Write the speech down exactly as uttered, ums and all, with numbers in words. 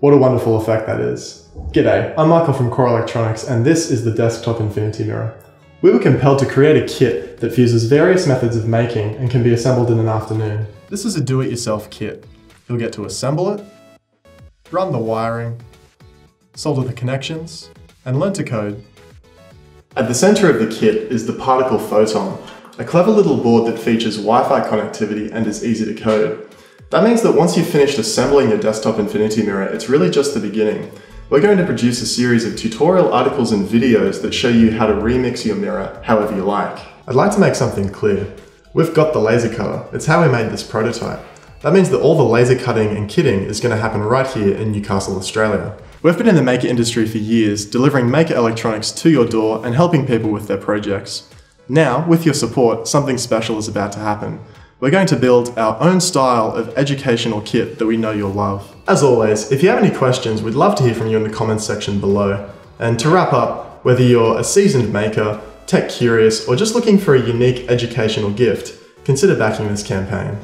What a wonderful effect that is. G'day, I'm Michael from Core Electronics, and this is the Desktop Infinity Mirror. We were compelled to create a kit that fuses various methods of making and can be assembled in an afternoon. This is a do-it-yourself kit. You'll get to assemble it, run the wiring, solder the connections, and learn to code. At the centre of the kit is the Particle Photon, a clever little board that features Wi-Fi connectivity and is easy to code. That means that once you've finished assembling your Desktop Infinity Mirror, it's really just the beginning. We're going to produce a series of tutorial articles and videos that show you how to remix your mirror however you like. I'd like to make something clear. We've got the laser cutter. It's how we made this prototype. That means that all the laser cutting and kitting is going to happen right here in Newcastle, Australia. We've been in the maker industry for years, delivering maker electronics to your door and helping people with their projects. Now, with your support, something special is about to happen. We're going to build our own style of educational kit that we know you'll love. As always, if you have any questions, we'd love to hear from you in the comments section below. And to wrap up, whether you're a seasoned maker, tech curious, or just looking for a unique educational gift, consider backing this campaign.